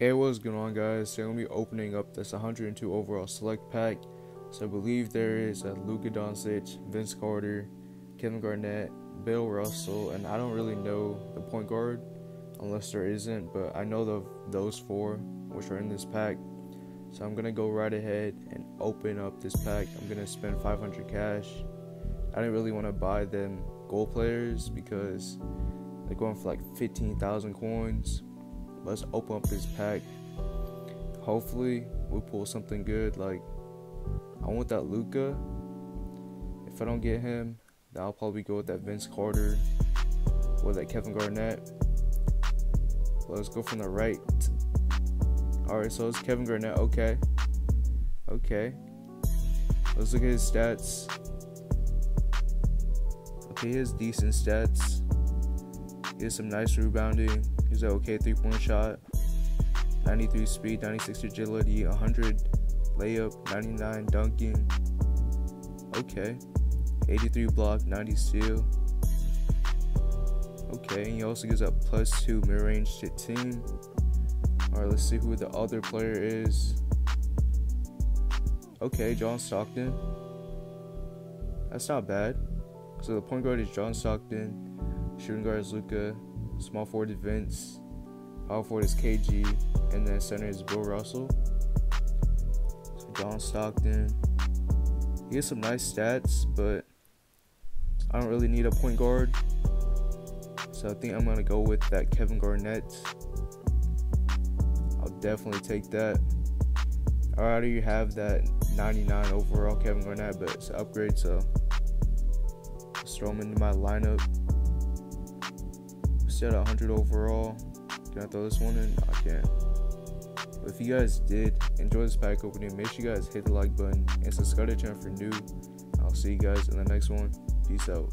Hey, what's going on, guys? So I'm going to be opening up this 102 overall select pack. So I believe there is Luka Doncic, Vince Carter, Kevin Garnett, Bill Russell, and I don't really know the point guard unless there isn't, but I know those four which are in this pack. So I'm going to go right ahead and open up this pack. I'm going to spend 500 cash. I didn't really want to buy them gold players because they're going for like 15,000 coins. Let's open up this pack. Hopefully we'll pull something good. Like, I want that Luka. If I don't get him, then I'll probably go with that Vince Carter or that Kevin Garnett. Let's go from the right. Alright, so it's Kevin Garnett. Okay. Let's look at his stats. Okay, he has decent stats. He has some nice rebounding. He's an okay three-point shot, 93 speed, 96 agility, 100 layup, 99 dunking, okay, 83 block, 90 steal, okay, and he also gives up +2 mid-range to team. All right, let's see who the other player is. Okay, John Stockton. That's not bad. So the point guard is John Stockton, shooting guard is Luka, small forward is Vince, power forward is KG, and then center is Bill Russell. So John Stockton, he has some nice stats, but I don't really need a point guard, so I think I'm gonna go with that Kevin Garnett. I'll definitely take that. I already have that 99 overall Kevin Garnett, but it's an upgrade, so let's throw him into my lineup. At 100 overall. Can I throw this one in? I can't. But if you guys did enjoy this pack opening, make sure you guys hit the like button and subscribe to the channel for new. I'll see you guys in the next one. Peace out.